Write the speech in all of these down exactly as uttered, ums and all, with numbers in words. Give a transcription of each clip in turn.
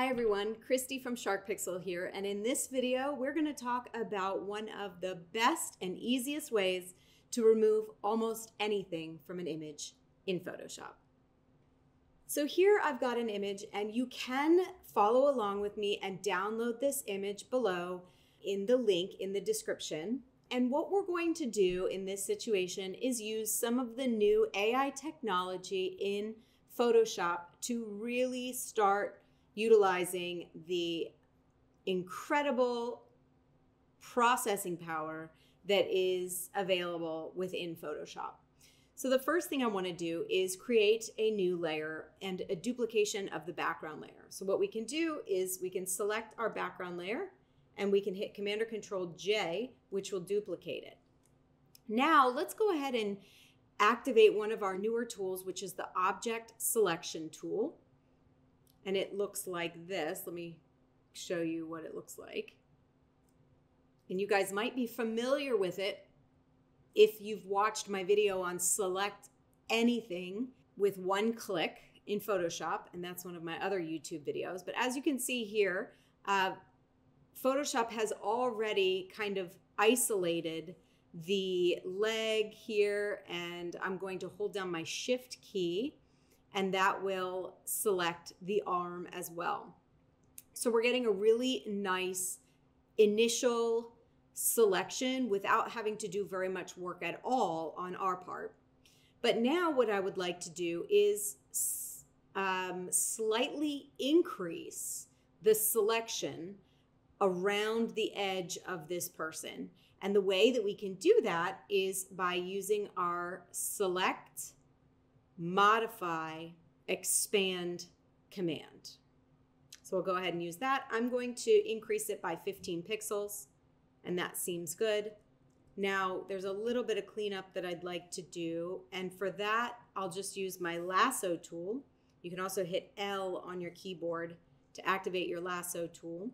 Hi everyone, Christy from Shark Pixel here, and in this video we're going to talk about one of the best and easiest ways to remove almost anything from an image in Photoshop. So here I've got an image, and you can follow along with me and download this image below in the link in the description. And what we're going to do in this situation is use some of the new A I technology in Photoshop to really start utilizing the incredible processing power that is available within Photoshop. So the first thing I want to do is create a new layer and a duplication of the background layer. So what we can do is we can select our background layer and we can hit Command or Control J, which will duplicate it. Now let's go ahead and activate one of our newer tools, which is the Object Selection Tool. And it looks like this. Let me show you what it looks like. And you guys might be familiar with it if you've watched my video on select anything with one click in Photoshop, and that's one of my other YouTube videos. But as you can see here, uh, Photoshop has already kind of isolated the leg here, and I'm going to hold down my Shift key, and that will select the arm as well. So we're getting a really nice initial selection without having to do very much work at all on our part. But now what I would like to do is um, slightly increase the selection around the edge of this person. And the way that we can do that is by using our Select, Modify, Expand command. So we'll go ahead and use that. I'm going to increase it by fifteen pixels, and that seems good. Now there's a little bit of cleanup that I'd like to do, and for that I'll just use my lasso tool. You can also hit L on your keyboard to activate your lasso tool.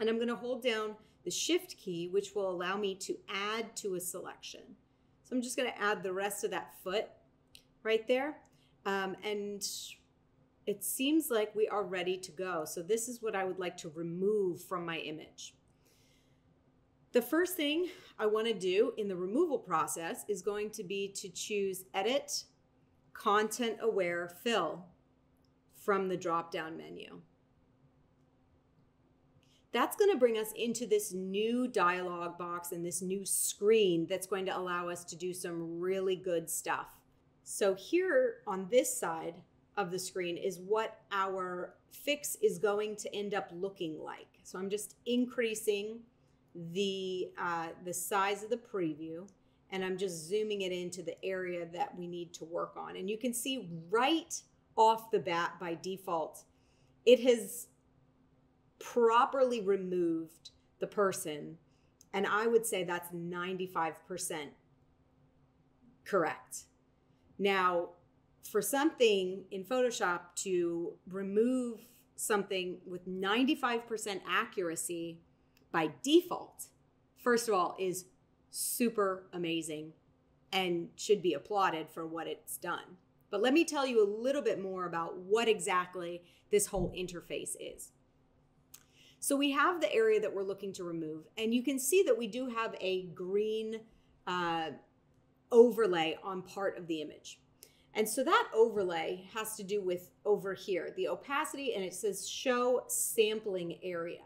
And I'm going to hold down the Shift key, which will allow me to add to a selection. So I'm just going to add the rest of that foot right there. Um, and it seems like we are ready to go. So this is what I would like to remove from my image. The first thing I want to do in the removal process is going to be to choose Edit, Content-Aware Fill from the drop-down menu. That's going to bring us into this new dialog box and this new screen that's going to allow us to do some really good stuff. So here on this side of the screen is what our fix is going to end up looking like. So I'm just increasing the, uh, the size of the preview, and I'm just zooming it into the area that we need to work on. And you can see right off the bat by default, it has properly removed the person. And I would say that's ninety-five percent correct. Now, for something in Photoshop to remove something with ninety-five percent accuracy by default, first of all, is super amazing and should be applauded for what it's done. But let me tell you a little bit more about what exactly this whole interface is. So we have the area that we're looking to remove, and you can see that we do have a green uh, overlay on part of the image. And so that overlay has to do with over here, the opacity, and it says show sampling area.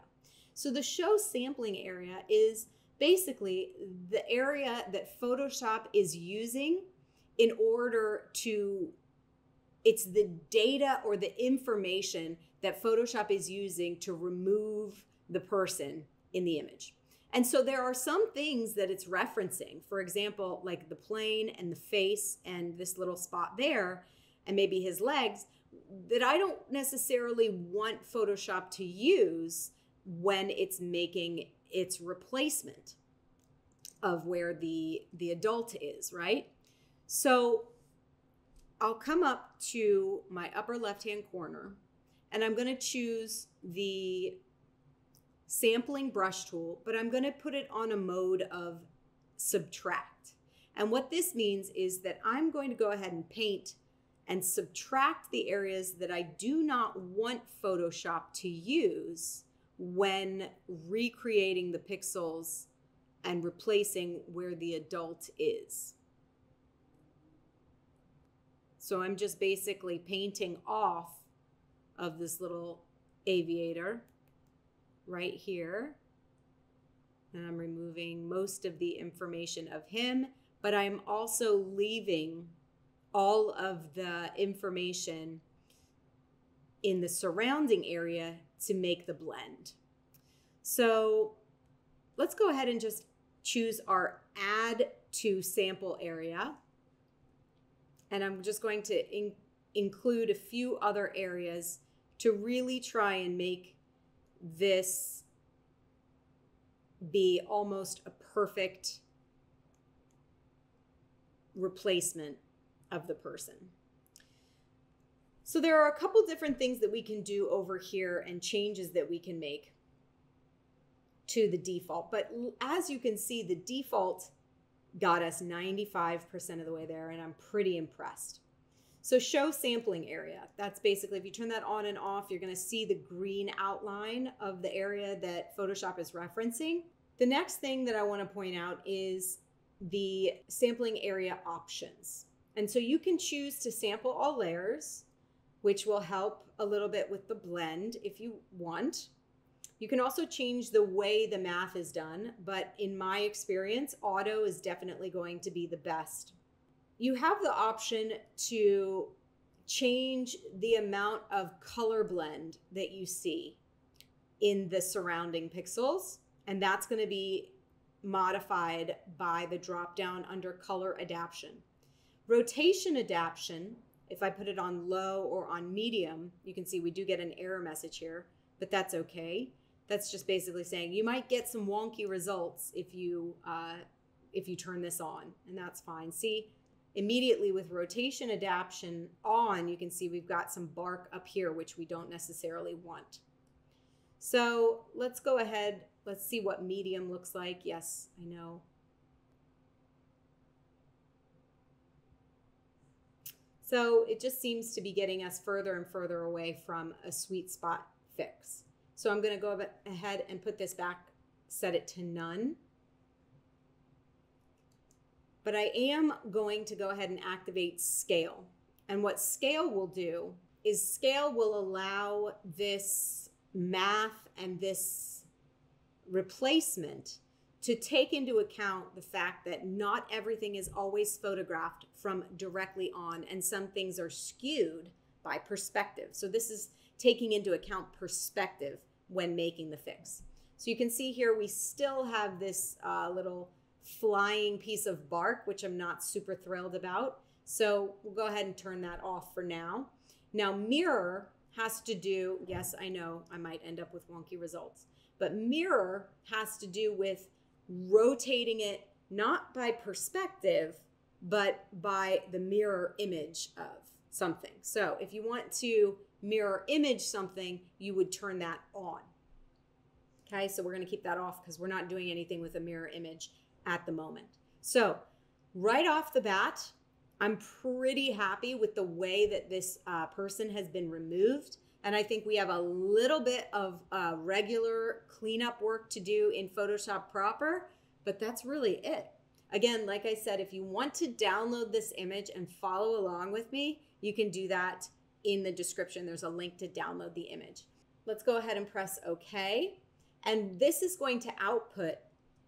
So the show sampling area is basically the area that Photoshop is using in order to, it's the data or the information that Photoshop is using to remove the person in the image. And so there are some things that it's referencing, for example, like the plane and the face and this little spot there, and maybe his legs, that I don't necessarily want Photoshop to use when it's making its replacement of where the, the adult is, right? So I'll come up to my upper left-hand corner, and I'm gonna choose the sampling brush tool, but I'm going to put it on a mode of subtract. And what this means is that I'm going to go ahead and paint and subtract the areas that I do not want Photoshop to use when recreating the pixels and replacing where the adult is. So I'm just basically painting off of this little aviator right here. And I'm removing most of the information of him, but I'm also leaving all of the information in the surrounding area to make the blend. So let's go ahead and just choose our add to sample area. And I'm just going to in include a few other areas to really try and make this be almost a perfect replacement of the person. So there are a couple different things that we can do over here and changes that we can make to the default. But as you can see, the default got us ninety-five percent of the way there, and I'm pretty impressed. So show sampling area. That's basically, if you turn that on and off, you're gonna see the green outline of the area that Photoshop is referencing. The next thing that I wanna point out is the sampling area options. And so you can choose to sample all layers, which will help a little bit with the blend if you want. You can also change the way the math is done, but in my experience, auto is definitely going to be the best. You have the option to change the amount of color blend that you see in the surrounding pixels, and that's going to be modified by the drop down under color adaption. Rotation adaption, if I put it on low or on medium, you can see we do get an error message here, but that's okay. That's just basically saying you might get some wonky results if you, uh, if you turn this on, and that's fine. See, immediately with rotation adaption on, you can see we've got some bark up here, which we don't necessarily want. So let's go ahead. Let's see what medium looks like. Yes, I know. So it just seems to be getting us further and further away from a sweet spot fix. So I'm going to go ahead and put this back, set it to none. But I am going to go ahead and activate scale. And what scale will do is scale will allow this math and this replacement to take into account the fact that not everything is always photographed from directly on, and some things are skewed by perspective. So this is taking into account perspective when making the fix. So you can see here, we still have this uh, little flying piece of bark, which I'm not super thrilled about. So we'll go ahead and turn that off for now. Now mirror has to do, yes, I know I might end up with wonky results, but mirror has to do with rotating it, not by perspective, but by the mirror image of something. So if you want to mirror image something, you would turn that on. Okay, so we're gonna keep that off because we're not doing anything with a mirror image at the moment. So right off the bat, I'm pretty happy with the way that this uh, person has been removed. And I think we have a little bit of uh, regular cleanup work to do in Photoshop proper, but that's really it. Again, like I said, if you want to download this image and follow along with me, you can do that in the description. There's a link to download the image. Let's go ahead and press OK. And this is going to output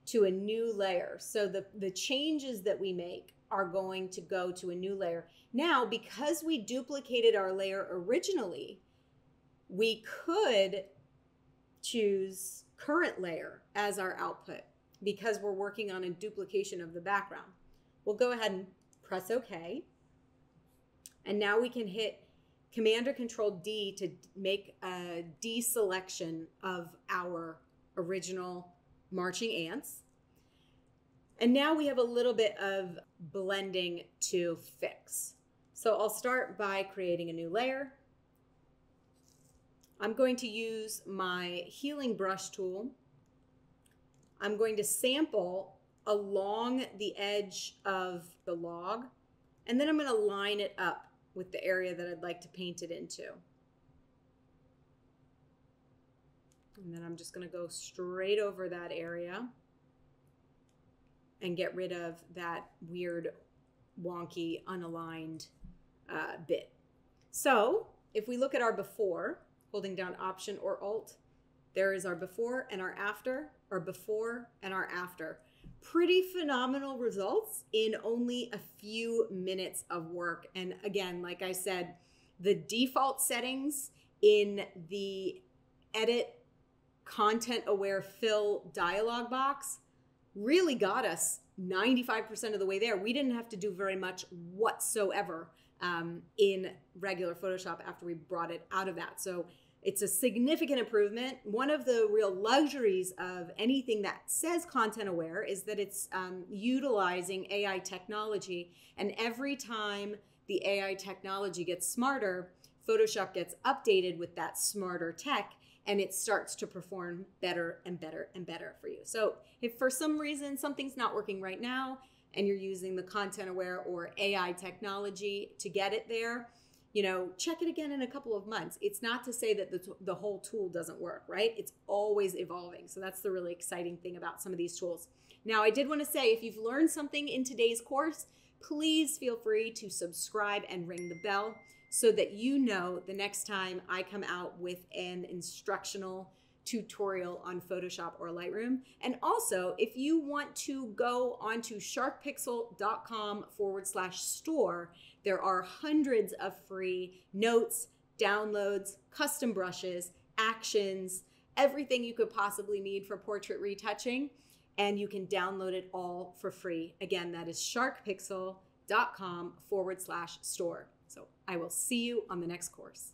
to a new layer. So the, the changes that we make are going to go to a new layer. Now, because we duplicated our layer originally, we could choose current layer as our output because we're working on a duplication of the background. We'll go ahead and press OK. And now we can hit Command or Control D to make a deselection of our original marching ants. And now we have a little bit of blending to fix. So I'll start by creating a new layer. I'm going to use my Healing-Brush tool. I'm going to sample along the edge of the log, and then I'm going to line it up with the area that I'd like to paint it into. And then I'm just going to go straight over that area and get rid of that weird, wonky, unaligned uh, bit. So if we look at our before, holding down Option or Alt, there is our before and our after, our before and our after. Pretty phenomenal results in only a few minutes of work. And again, like I said, the default settings in the Edit Content-Aware Fill dialog box really got us ninety-five percent of the way there. We didn't have to do very much whatsoever um, in regular Photoshop after we brought it out of that. So it's a significant improvement. One of the real luxuries of anything that says content aware is that it's um, utilizing A I technology. And every time the A I technology gets smarter, Photoshop gets updated with that smarter tech, and it starts to perform better and better and better for you. So if for some reason something's not working right now and you're using the content aware or A I technology to get it there, you know, check it again in a couple of months. It's not to say that the, the whole tool doesn't work, right? It's always evolving. So that's the really exciting thing about some of these tools. Now, I did want to say, if you've learned something in today's course, please feel free to subscribe and ring the bell, so that you know the next time I come out with an instructional tutorial on Photoshop or Lightroom. And also, if you want to go onto shark pixel dot com forward slash store, there are hundreds of free notes, downloads, custom brushes, actions, everything you could possibly need for portrait retouching, and you can download it all for free. Again, that is shark pixel dot com forward slash store. So I will see you on the next course.